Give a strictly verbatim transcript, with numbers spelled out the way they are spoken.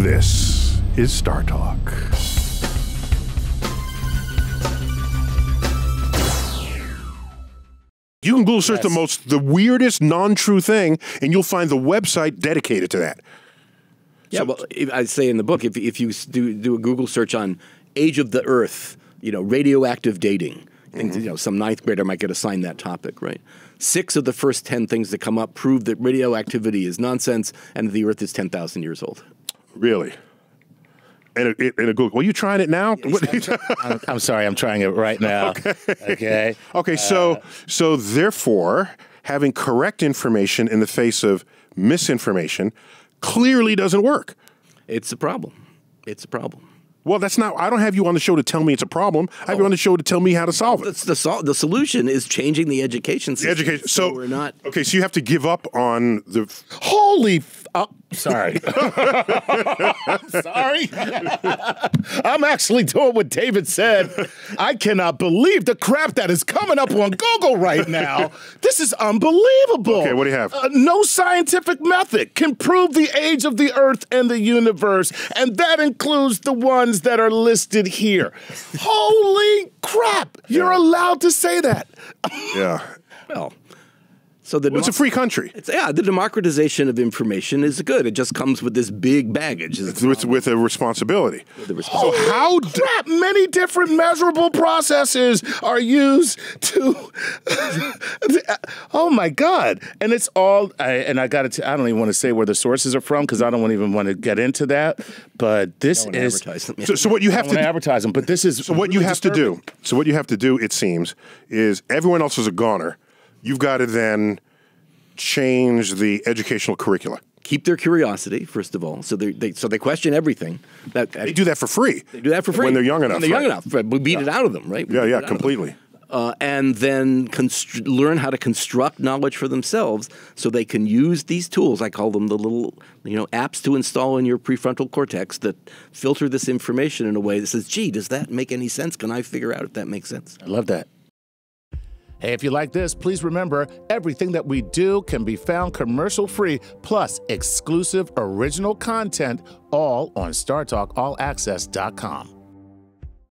This is Star Talk. You can Google search yes. the most, the weirdest non-true thing, and you'll find the website dedicated to that. Yeah, so, well, I say in the book, if, if you do, do a Google search on age of the earth, you know, radioactive dating, and, you know, some ninth grader might get assigned that topic, right? Six of the first ten things that come up prove that radioactivity is nonsense and the Earth is ten thousand years old. Really? And a, and a Google. Well, you trying it now? Yes, I'm, try I'm, I'm sorry, I'm trying it right now. Okay. Okay. Okay. Uh, so, so therefore, having correct information in the face of misinformation clearly doesn't work. It's a problem. It's a problem. Well, that's not. I don't have you on the show to tell me it's a problem. I have oh. you on the show to tell me how to solve it. The, the, sol the solution is changing the education system. The education. So, so we're not. Okay, so you have to give up on the. F Holy. F oh, sorry. I'm sorry. I'm actually doing what David said. I cannot believe the crap that is coming up on Google right now. This is unbelievable. Okay, what do you have? Uh, no scientific method can prove the age of the Earth and the universe, and that includes the ones that are listed here. Holy crap! You're yeah. allowed to say that. Yeah. Well, so the well, it's a free country. It's, yeah, the democratization of information is good. It just comes with this big baggage. It's with, with a responsibility. With a responsibility. So how crap! Many different measurable processes are used to. Oh my God! And it's all. I, and I got to. I don't even want to say where the sources are from because I don't even want to get into that. But this is so, so what you have to advertise them. But this is so what really you have disturbing. to do. So what you have to do, it seems, is everyone else is a goner. You've got to then change the educational curricula. Keep their curiosity, first of all. So they, they so they question everything. That, they do that for free. They do that for free when they're young enough. When they're right? young enough. Right? We beat yeah. it out of them, right? We yeah, yeah, completely. Uh, and then learn how to construct knowledge for themselves, so they can use these tools. I call them the little, you know, apps to install in your prefrontal cortex that filter this information in a way that says, "Gee, does that make any sense? Can I figure out if that makes sense?" I love that. Hey, if you like this, please remember everything that we do can be found commercial-free, plus exclusive original content, all on Star Talk All Access dot com.